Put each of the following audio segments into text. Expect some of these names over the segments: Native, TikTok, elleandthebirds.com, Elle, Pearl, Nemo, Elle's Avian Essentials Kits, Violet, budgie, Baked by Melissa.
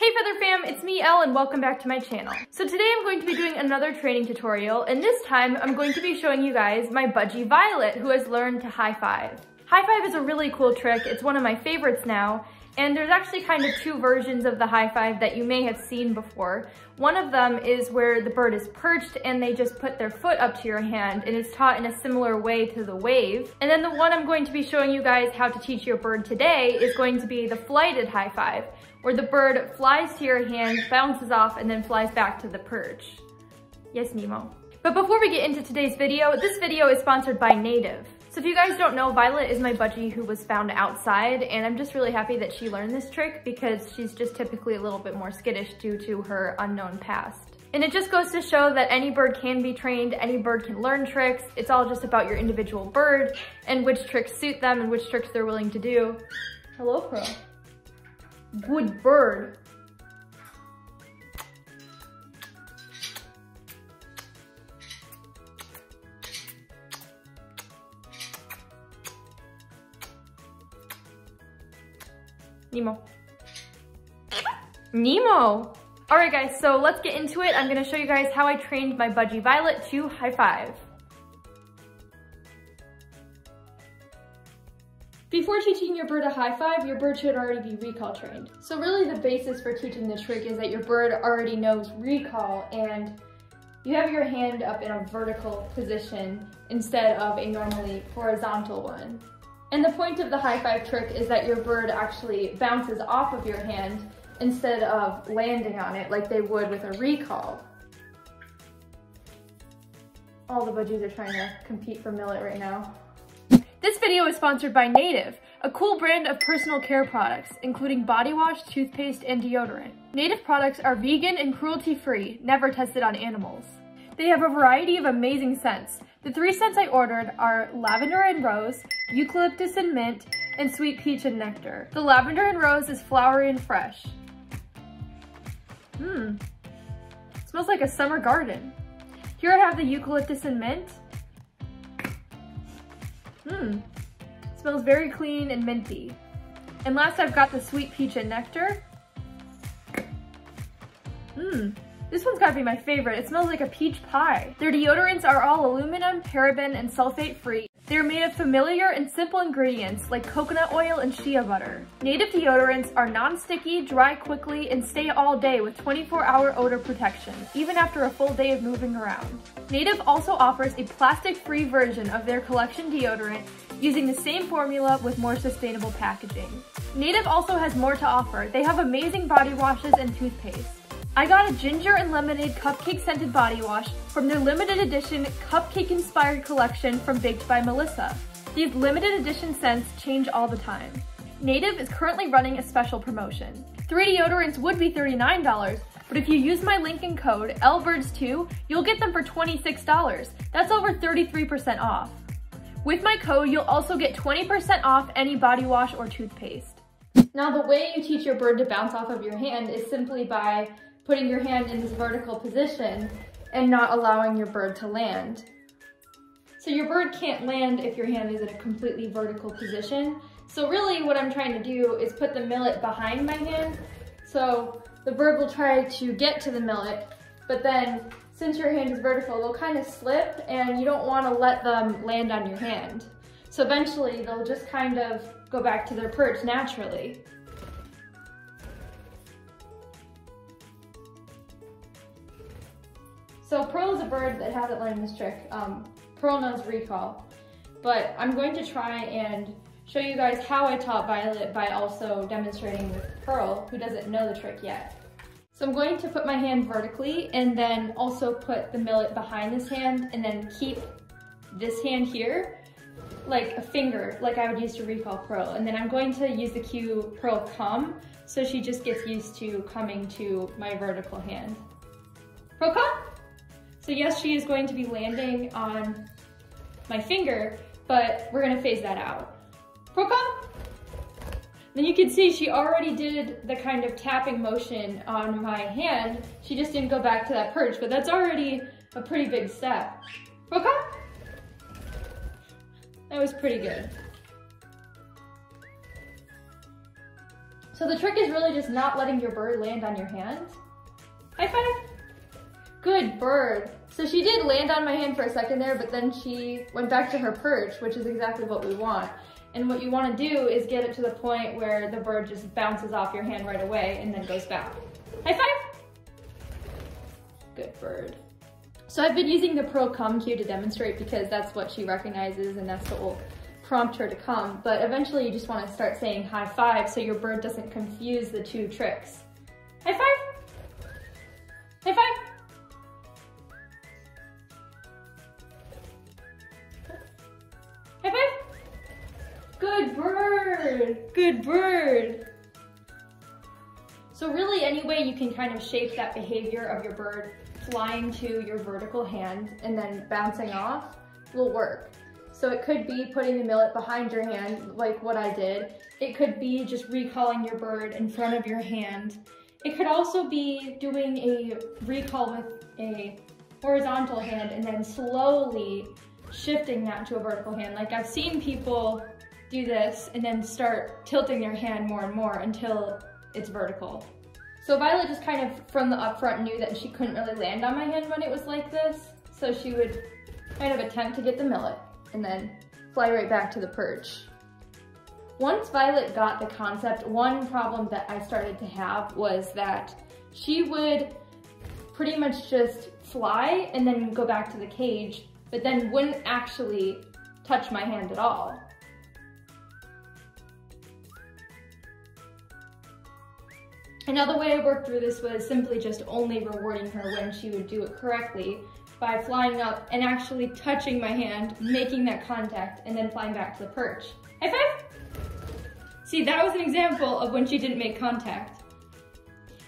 Hey feather fam, it's me Elle and welcome back to my channel. So today I'm going to be doing another training tutorial, and this time I'm going to be showing you guys my budgie Violet, who has learned to high five. High five is a really cool trick, it's one of my favorites now, and there's actually kind of two versions of the high five that you may have seen before. One of them is where the bird is perched and they just put their foot up to your hand, and it's taught in a similar way to the wave. And then the one I'm going to be showing you guys how to teach your bird today is going to be the flighted high five, where the bird flies to your hand, bounces off, and then flies back to the perch. Yes, Nemo. But before we get into today's video, this video is sponsored by Native. So if you guys don't know, Violet is my budgie who was found outside, and I'm just really happy that she learned this trick because she's just typically a little bit more skittish due to her unknown past. And it just goes to show that any bird can be trained, any bird can learn tricks, it's all just about your individual bird and which tricks suit them and which tricks they're willing to do. Hello, Pearl. Good bird. Nemo. Nemo! Alright guys, so let's get into it. I'm going to show you guys how I trained my budgie Violet to high five. Before teaching your bird a high five, your bird should already be recall trained. So really the basis for teaching the trick is that your bird already knows recall and you have your hand up in a vertical position instead of a normally horizontal one. And the point of the high five trick is that your bird actually bounces off of your hand instead of landing on it like they would with a recall. All the budgies are trying to compete for millet right now. This video is sponsored by Native, a cool brand of personal care products, including body wash, toothpaste, and deodorant. Native products are vegan and cruelty-free, never tested on animals. They have a variety of amazing scents. The three scents I ordered are lavender and rose, eucalyptus and mint, and sweet peach and nectar. The lavender and rose is flowery and fresh. Smells like a summer garden. Here I have the eucalyptus and mint. Smells very clean and minty. And last I've got the sweet peach and nectar. This one's gotta be my favorite. It smells like a peach pie. Their deodorants are all aluminum, paraben, and sulfate free. They're made of familiar and simple ingredients like coconut oil and shea butter. Native deodorants are non-sticky, dry quickly, and stay all day with 24-hour odor protection, even after a full day of moving around. Native also offers a plastic-free version of their collection deodorant using the same formula with more sustainable packaging. Native also has more to offer. They have amazing body washes and toothpaste. I got a ginger and lemonade cupcake scented body wash from their limited edition cupcake inspired collection from Baked by Melissa. These limited edition scents change all the time. Native is currently running a special promotion. 3 deodorants would be $39, but if you use my link and code elleandthebirds.com, you'll get them for $26. That's over 33% off. With my code, you'll also get 20% off any body wash or toothpaste. Now the way you teach your bird to bounce off of your hand is simply by putting your hand in this vertical position and not allowing your bird to land. So your bird can't land if your hand is in a completely vertical position. So really what I'm trying to do is put the millet behind my hand. So the bird will try to get to the millet, but then since your hand is vertical, they'll kind of slip and you don't want to let them land on your hand. So eventually they'll just kind of go back to their perch naturally. So Pearl is a bird that hasn't learned this trick. Pearl knows recall, but I'm going to try and show you guys how I taught Violet by also demonstrating with Pearl, who doesn't know the trick yet. So I'm going to put my hand vertically and then also put the millet behind this hand and then keep this hand here like a finger, like I would use to recall Pearl. And then I'm going to use the cue Pearl come, so she just gets used to coming to my vertical hand. Pearl come! So yes, she is going to be landing on my finger, but we're gonna phase that out. Pearl, come! Then you can see she already did the kind of tapping motion on my hand. She just didn't go back to that perch, but that's already a pretty big step. Pearl, come! That was pretty good. So the trick is really just not letting your bird land on your hand. High five. Good bird. So she did land on my hand for a second there, but then she went back to her perch, which is exactly what we want. And what you want to do is get it to the point where the bird just bounces off your hand right away and then goes back. High five. Good bird. So I've been using the Pearl come cue to demonstrate because that's what she recognizes and that's what will prompt her to come. But eventually you just want to start saying high five so your bird doesn't confuse the two tricks. High five. High five. Good bird! Good bird! So really any way you can kind of shape that behavior of your bird flying to your vertical hand and then bouncing off will work. So it could be putting the millet behind your hand like what I did. It could be just recalling your bird in front of your hand. It could also be doing a recall with a horizontal hand and then slowly shifting that to a vertical hand. Like I've seen people do this and then start tilting their hand more and more until it's vertical. So Violet just kind of from the up front knew that she couldn't really land on my hand when it was like this. So she would kind of attempt to get the millet and then fly right back to the perch. Once Violet got the concept, one problem that I started to have was that she would pretty much just fly and then go back to the cage, but then wouldn't actually touch my hand at all. Another way I worked through this was simply just only rewarding her when she would do it correctly by flying up and actually touching my hand, making that contact, and then flying back to the perch. High five! See, that was an example of when she didn't make contact.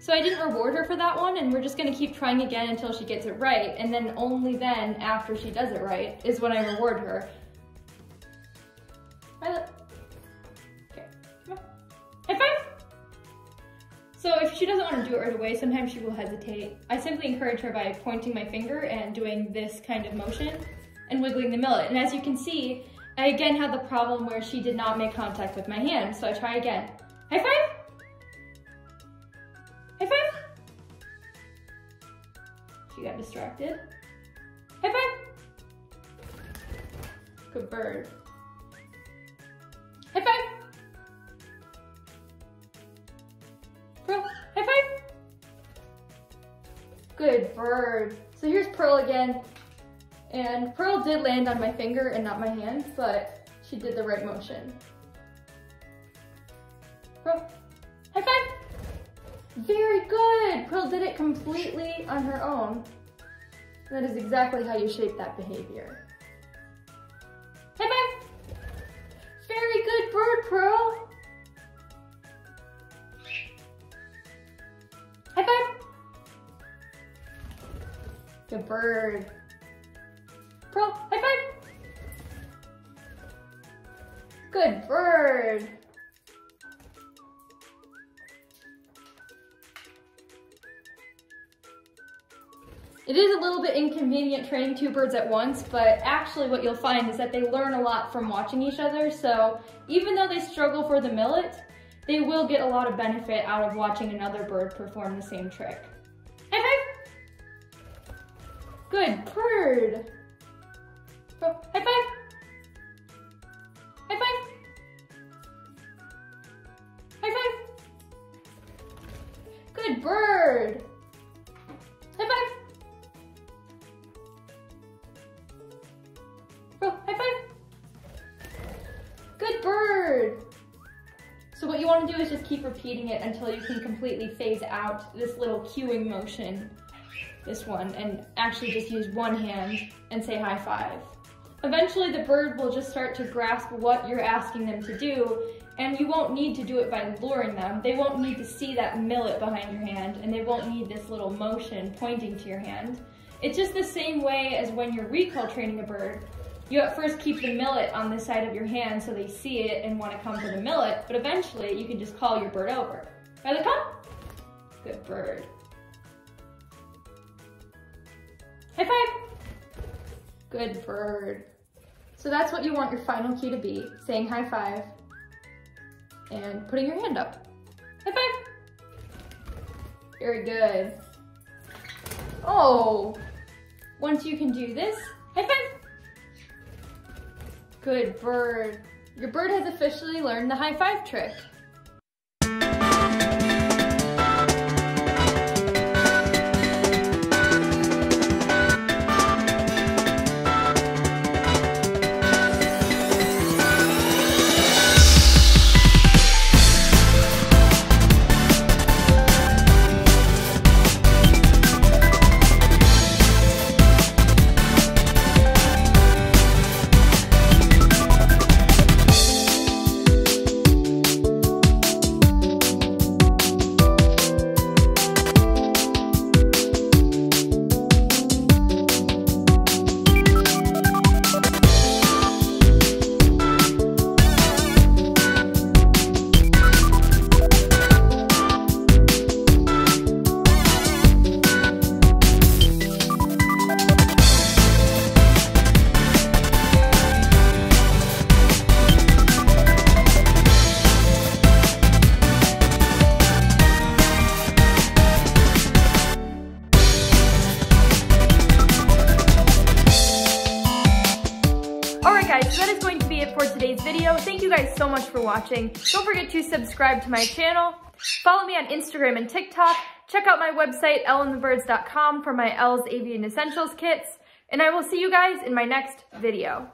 So I didn't reward her for that one, and we're just gonna keep trying again until she gets it right, and then only then, after she does it right, is when I reward her. Violet. Okay, come on. High five! So if she doesn't want to do it right away, sometimes she will hesitate. I simply encourage her by pointing my finger and doing this kind of motion and wiggling the millet. And as you can see, I again had the problem where she did not make contact with my hand. So I try again. High five. High five. She got distracted. High five. Good bird. High five. High five! Good bird. So here's Pearl again. And Pearl did land on my finger and not my hand, but she did the right motion. Pearl, high five! Very good! Pearl did it completely on her own. That is exactly how you shape that behavior. High five! Very good bird, Pearl! High five! Good bird. Pearl, high five! Good bird. It is a little bit inconvenient training two birds at once, but actually what you'll find is that they learn a lot from watching each other. So even though they struggle for the millet, they will get a lot of benefit out of watching another bird perform the same trick. High five! Good bird! High five! High five! High five! Good bird! High five! High five! Good bird! So what you want to do is just keep repeating it until you can completely phase out this little cueing motion, this one, and actually just use one hand and say high five. Eventually the bird will just start to grasp what you're asking them to do, and you won't need to do it by luring them. They won't need to see that millet behind your hand, and they won't need this little motion pointing to your hand. It's just the same way as when you're recall training a bird. You at first keep the millet on the side of your hand so they see it and want to come to the millet, but eventually you can just call your bird over. Violet, come! Good bird. High five! Good bird. So that's what you want your final cue to be, saying high five and putting your hand up. High five. Very good. Oh, once you can do this, high five. Good bird. Your bird has officially learned the high five trick. Thank you guys so much for watching. Don't forget to subscribe to my channel. Follow me on Instagram and TikTok. Check out my website, elleandthebirds.com, for my Elle's Avian Essentials Kits. And I will see you guys in my next video.